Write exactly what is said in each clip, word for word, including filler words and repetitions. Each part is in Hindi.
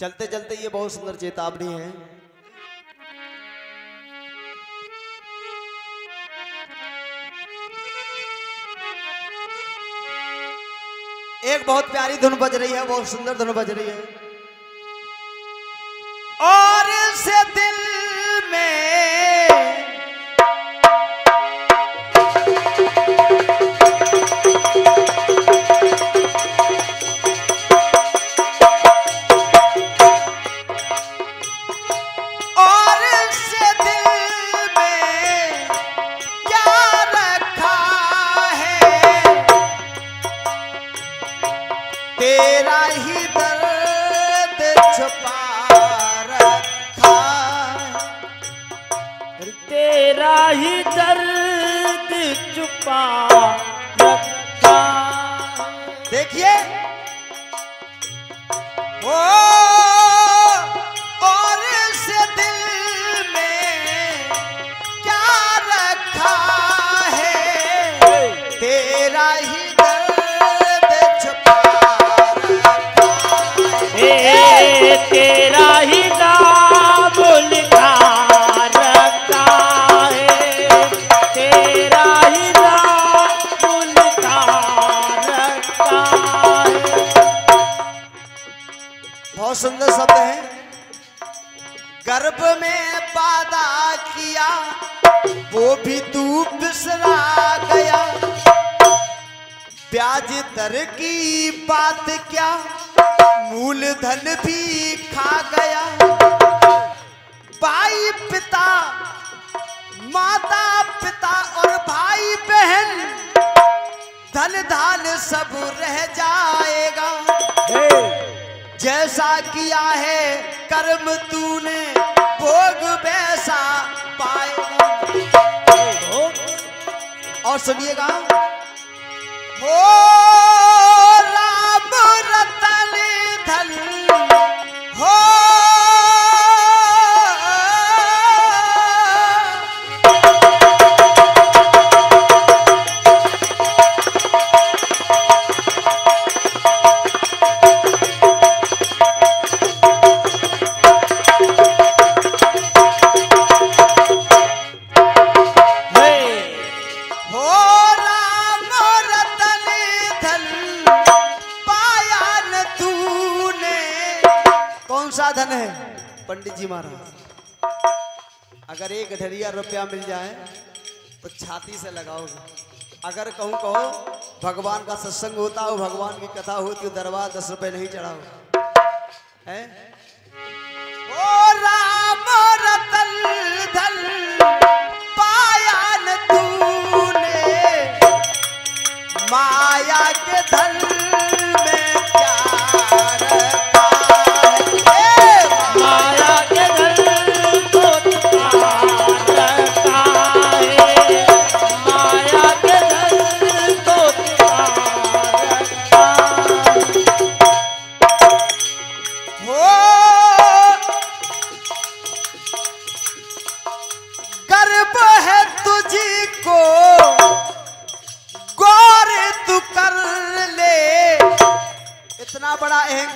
चलते चलते ये बहुत सुंदर चेतावनी है। एक बहुत प्यारी धुन बज रही है, बहुत सुंदर धुन बज रही है। और से दिल में देखिए ओ, और से दिल में क्या रखा है, तेरा ही दर्द छुपा रखा है, तेरा ही नाम लिखा रखा है, तेरा ही सुंदर शब्द है। गर्भ में पैदा किया वो भी तू बिसरा गया, ब्याज दर की बात क्या मूलधन भी खा गया। भाई पिता, माता पिता और भाई बहन, धन धान सब रह जाएगा। hey! जैसा किया है कर्म तूने, भोग वैसा पाएगा। और सुनिएगा, हो राम रतन धन, हो साधन है। पंडित जी महाराज, अगर एक ढेरिया रुपया मिल जाए तो छाती से लगाओगे। अगर कहूँ कहो भगवान का सत्संग होता हो, भगवान की कथा होती, दरबार दस रुपए नहीं चढ़ाओ है। ओ राम रतन धन पाया न तूने, माया के धन में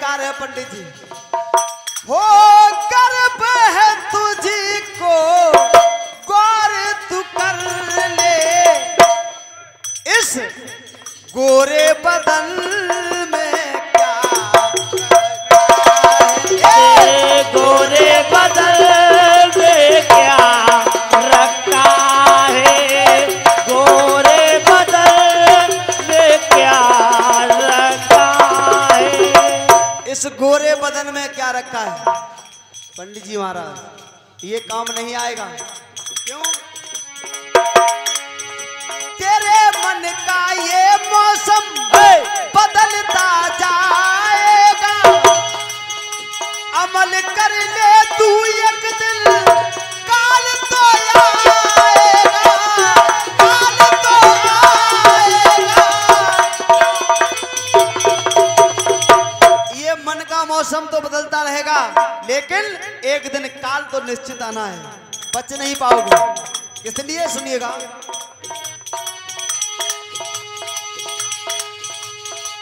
प्यार पंडित जी। हो गर्व है तुझी को गौर तू कर ले, इस गोरे बदन में क्या रखा है, गोरे बदन में क्या रखा है, गोरे बदन में क्या रखा है, इस गोरे बदन में क्या रखा है। पंडित जी महाराज, ये काम नहीं आएगा। क्यों? तेरे मन का ये मौसम बदलता जाएगा, अमल कर ले तू एक दिन, काल तो आएगा, काल तो आएगा। ये मन का मौसम तो बदलता रहेगा, लेकिन एक दिन काल तो निश्चित आना है, बच नहीं पाओगे। इसलिए सुनिएगा,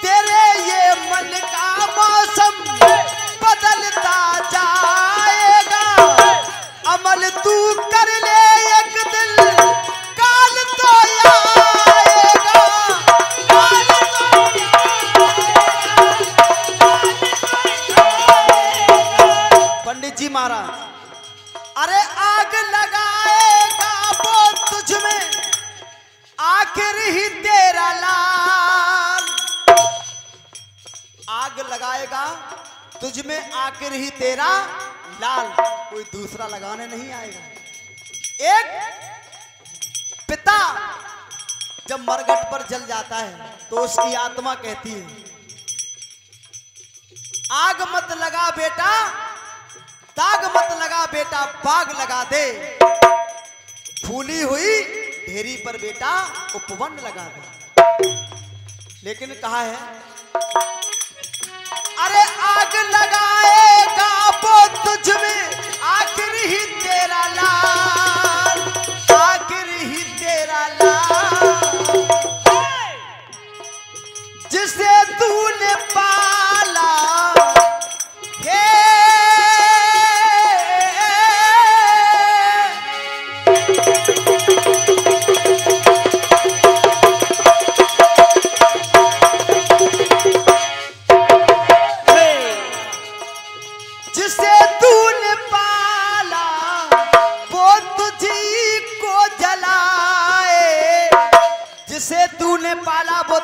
तेरे ये मन का मौसम बदलता महाराज। अरे आग लगाएगा वो तुझ में आखिर ही तेरा लाल, आग लगाएगा तुझ में आखिर ही तेरा लाल, कोई दूसरा लगाने नहीं आएगा। एक पिता जब मरघट पर जल जाता है तो उसकी आत्मा कहती है आग मत लगा बेटा, दाग मत लगा बेटा, बाग लगा दे, फूली हुई ढेरी पर बेटा उपवन लगा दे। लेकिन कहा है अरे आग लगाएगा वो तुझ में आखिर ही तेरा लाल, आखिर ही तेरा लाल, जिसे तूने पाला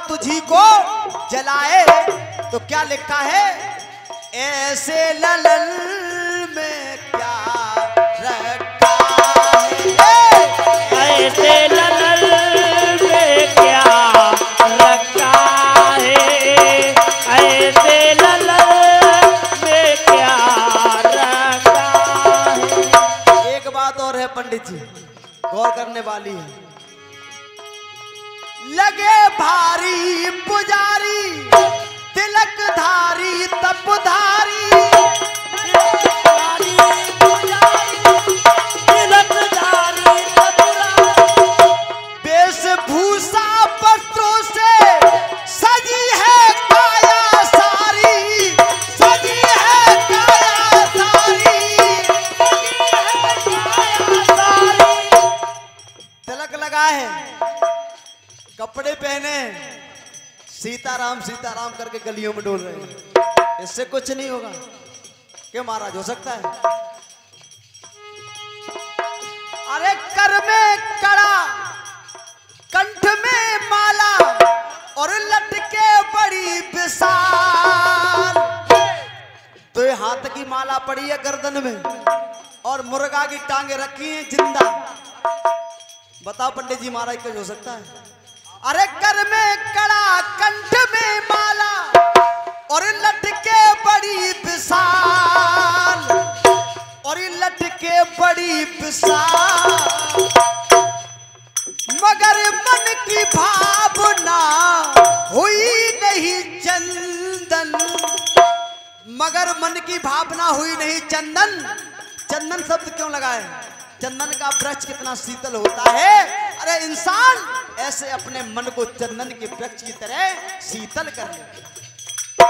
तुझी को जलाए। तो क्या लिखा है, ऐसे ललन में क्या रखा है, ऐसे ललन में क्या रखा है, ऐसे ललन में क्या रखा है। एक बात और है पंडित जी, गौर करने वाली है। लगे भारी पुजारी तिलकधारी तपधारी, भारी पुजारी तिलकधारी तपधारी, वेशभूषा वस्त्रों से सजी है काया सारी, सजी है काया सारी, सजी है काया सारी, तिलक लगा है, कपड़े पहने, सीताराम सीताराम करके गलियों में डोल रहे हैं। इससे कुछ नहीं होगा क्या महाराज, हो सकता है? अरे कर में कड़ा, कंठ में माला, और लटके बड़ी विशाल, तो ये हाथ की माला पड़ी है गर्दन में और मुर्गा की टांगे रखी हैं जिंदा। बताओ पंडित जी महाराज कुछ हो सकता है? अरे कर में कड़ा, कंठ में माला, और लटके बड़ी विशाल, और लटके बड़ी विशाल, मगर मन की भावना हुई नहीं चंदन, मगर मन की भावना हुई नहीं चंदन। चंदन शब्द क्यों लगाए? चंदन का वृक्ष कितना शीतल होता है। अरे इंसान ऐसे अपने मन को चंदन के वृक्ष की तरह शीतल कर ले।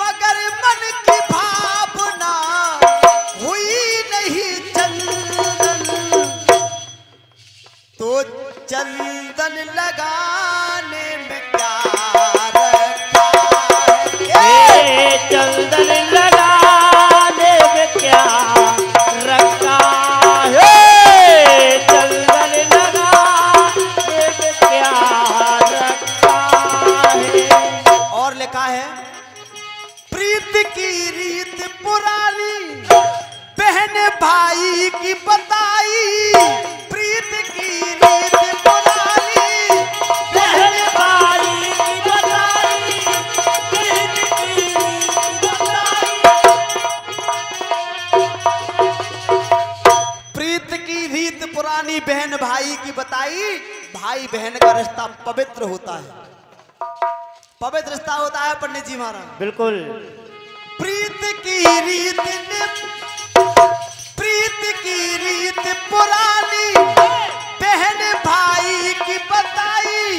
मगर मन की भावना हुई नहीं चंदन, तो चंदन लगाने में क्या रखा है, चंदन लगाने में क्या रखा है। प्रीत की रीत पुरानी बहन भाई की बताई, प्रीत की रीत पुरानी बहन भाई की बताई, प्रीत की रीत बताई, प्रीत की रीत पुरानी बहन भाई की बताई। भाई बहन का रिश्ता पवित्र होता है, पवित्र रिश्ता होता है पंडित जी महाराज, बिल्कुल। प्रीत की रीत, प्रीत की रीत पुरानी बहन भाई की बताई,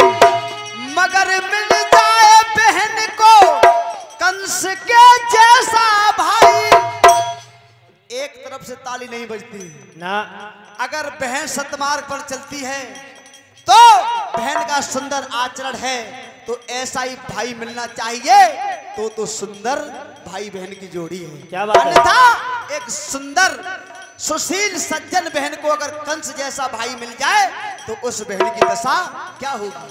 मगर मिल जाए बहन को कंस के जैसा भाई। एक तरफ से ताली नहीं बजती ना, अगर बहन सतमार्ग पर चलती है तो बहन का सुंदर आचरण है, तो ऐसा ही भाई मिलना चाहिए। तो तो सुंदर भाई बहन की जोड़ी है। क्या बात है? अन्यथा एक सुंदर सुशील सज्जन बहन को अगर कंस जैसा भाई मिल जाए तो उस बहन की दशा क्या होगी।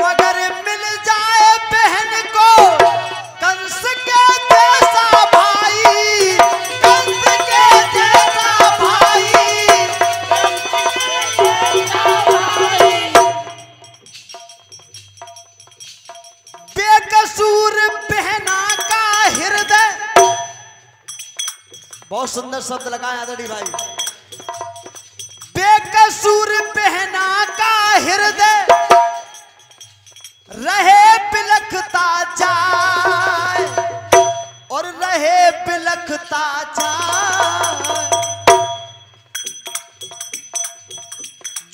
मगर मिल जाए बहन को कंस के जैसा भाई, कंस के जैसा भाई, कंस के जैसा भाई, बेकसूर बहना का हृदय। बहुत सुंदर शब्द लगाए आदरणीय भाई, बेकसूर बहना का हृदय रहे बिलखता जाए और रहे बिलखता जाए।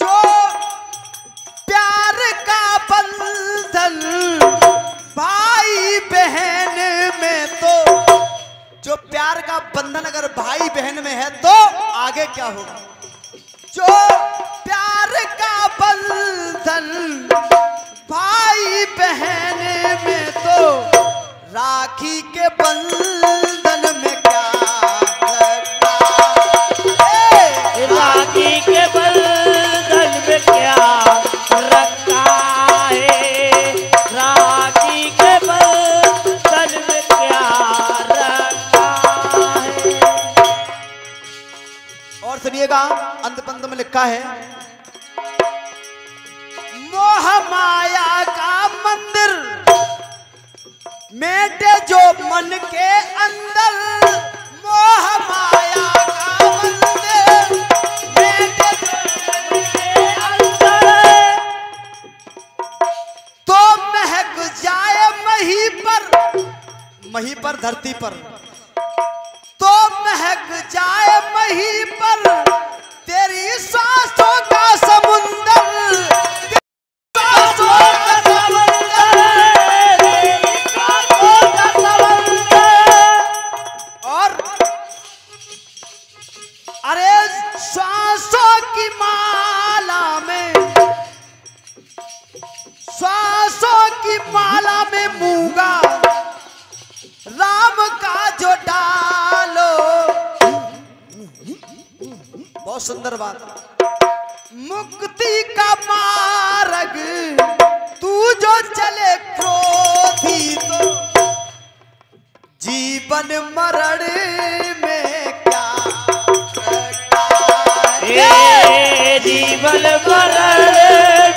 जो प्यार का बंधन भाई बहन में, तो जो प्यार का बंधन अगर भाई बहन में है तो आगे क्या होगा। जो प्यार का बंधन भाई बहन में, तो राखी के बंधन में क्या रखा है, राखी के बंधन में क्या रखा है, राखी के बंधन में क्या रखा है। और सुनिएगा, अंत पंत में लिखा है, मोह माया का मंदिर मेटे जो मन के अंदर, मोह माया का मंदिर मेटे जो मन के अंदर, तो महक जाए मही पर, मही पर धरती पर, तो महक जाए मही पर तेरी सांसों का समुंदर। सुंदर बात, मुक्ति का मार्ग तू जो चले क्रोधी, तो जीवन मरण में क्या रखा है, जीवन मरण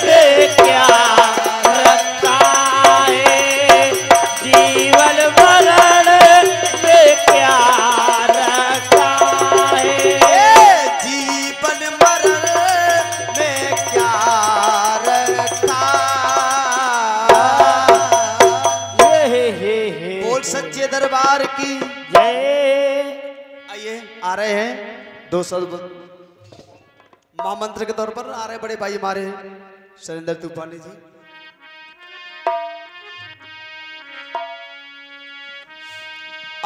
में क्या रखा है, जीवन मरण में क्या रखा है, दरबार की जय। आइए, आ रहे हैं दो सौ महामंत्र के तौर पर आ रहे बड़े भाई हमारे सुरेंद्र तूफानी जी।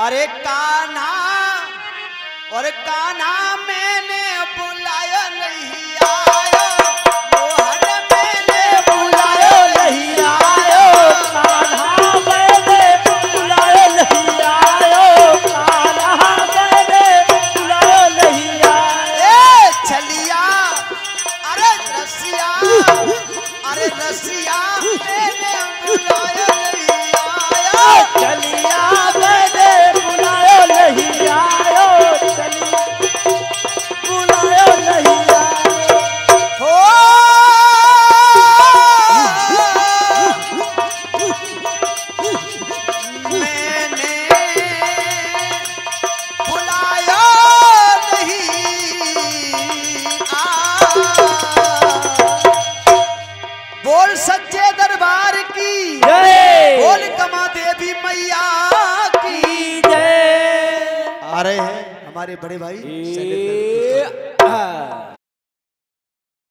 अरे कान्हा, अरे कान्हा मैंने बुलाया नहीं आयो, मोहन मैंने बुलाया नहीं आयो, कान्हा मैंने बुलाया नहीं आयो, कान्हा मैंने बुलाया नहीं आयो। ए चलिया, अरे रसिया, अरे रसिया मैंने बुलाया नहीं आयो, चलिया मैंने बुलाया नहीं आयो, चलिया बुलाया नहीं आयो। हो आ रहे हैं हमारे बड़े भाई।